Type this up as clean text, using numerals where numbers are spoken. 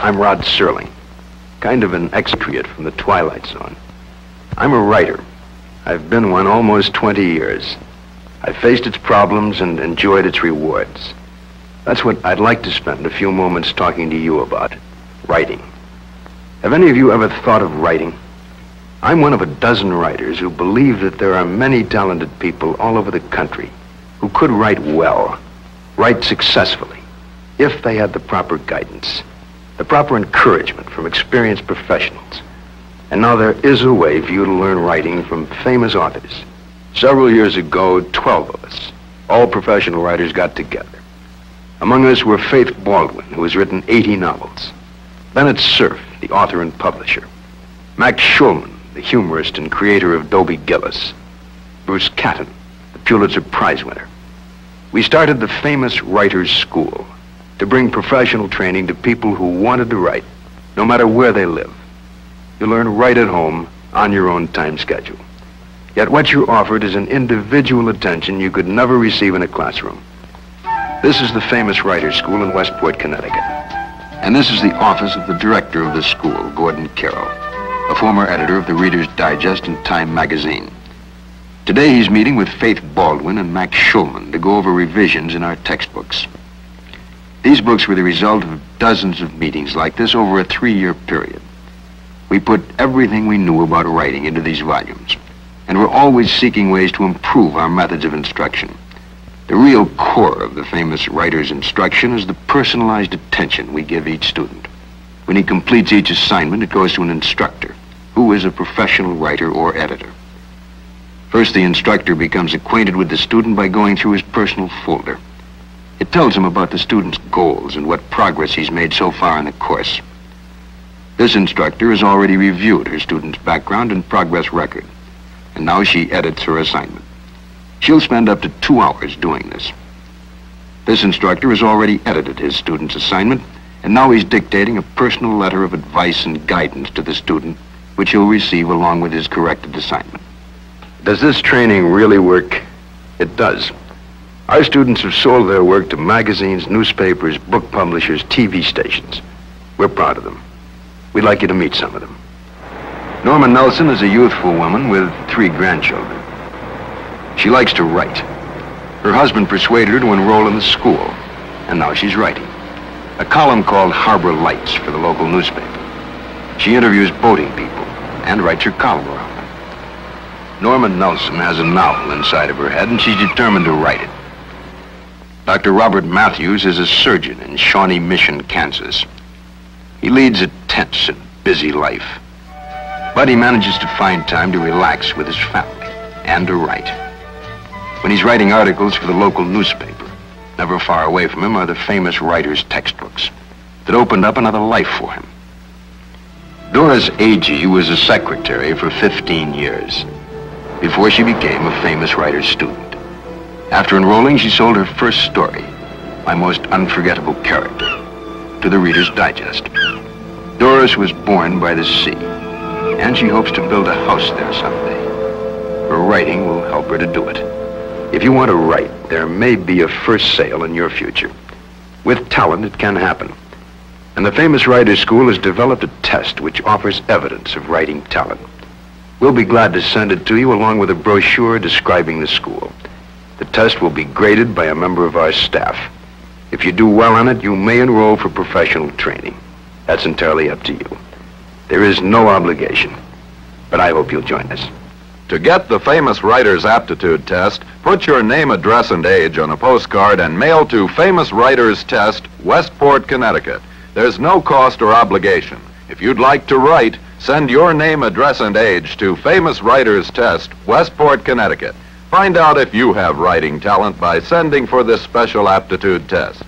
I'm Rod Serling, kind of an expatriate from the Twilight Zone. I'm a writer. I've been one almost 20 years. I've faced its problems and enjoyed its rewards. That's what I'd like to spend a few moments talking to you about, writing. Have any of you ever thought of writing? I'm one of a dozen writers who believe that there are many talented people all over the country who could write well, write successfully, if they had the proper guidance, the proper encouragement from experienced professionals. And now there is a way for you to learn writing from famous authors. Several years ago, 12 of us, all professional writers, got together. Among us were Faith Baldwin, who has written 80 novels, Bennett Cerf, the author and publisher, Max Shulman, the humorist and creator of Dobie Gillis, Bruce Catton, the Pulitzer Prize winner. We started the Famous Writers School to bring professional training to people who wanted to write, no matter where they live. You learn right at home, on your own time schedule. Yet what you're offered is an individual attention you could never receive in a classroom. This is the Famous Writers School in Westport, Connecticut. And this is the office of the director of the school, Gordon Carroll, a former editor of the Reader's Digest and Time magazine. Today he's meeting with Faith Baldwin and Max Shulman to go over revisions in our textbooks. These books were the result of dozens of meetings like this over a 3-year period. We put everything we knew about writing into these volumes, and we're always seeking ways to improve our methods of instruction. The real core of the Famous Writer's instruction is the personalized attention we give each student. When he completes each assignment, it goes to an instructor, who is a professional writer or editor. First, the instructor becomes acquainted with the student by going through his personal folder. It tells him about the student's goals and what progress he's made so far in the course. This instructor has already reviewed her student's background and progress record, and now she edits her assignment. She'll spend up to 2 hours doing this. This instructor has already edited his student's assignment, and now he's dictating a personal letter of advice and guidance to the student, which he'll receive along with his corrected assignment. Does this training really work? It does. Our students have sold their work to magazines, newspapers, book publishers, TV stations. We're proud of them. We'd like you to meet some of them. Norma Nelson is a youthful woman with 3 grandchildren. She likes to write. Her husband persuaded her to enroll in the school, and now she's writing a column called Harbor Lights for the local newspaper. She interviews boating people and writes her column around them. Norma Nelson has a novel inside of her head, and she's determined to write it. Dr. Robert Matthews is a surgeon in Shawnee Mission, Kansas. He leads a tense and busy life, but he manages to find time to relax with his family and to write. When he's writing articles for the local newspaper, never far away from him are the Famous Writers' textbooks that opened up another life for him. Doris Agee was a secretary for 15 years before she became a Famous Writers student. After enrolling, she sold her first story, My Most Unforgettable Character, to the Reader's Digest. Doris was born by the sea, and she hopes to build a house there someday. Her writing will help her to do it. If you want to write, there may be a first sale in your future. With talent, it can happen. And the Famous Writers School has developed a test which offers evidence of writing talent. We'll be glad to send it to you along with a brochure describing the school. The test will be graded by a member of our staff. If you do well on it, you may enroll for professional training. That's entirely up to you. There is no obligation, but I hope you'll join us. To get the Famous Writers Aptitude Test, put your name, address, and age on a postcard and mail to Famous Writers Test, Westport, Connecticut. There's no cost or obligation. If you'd like to write, send your name, address, and age to Famous Writers Test, Westport, Connecticut. Find out if you have writing talent by sending for this special aptitude test.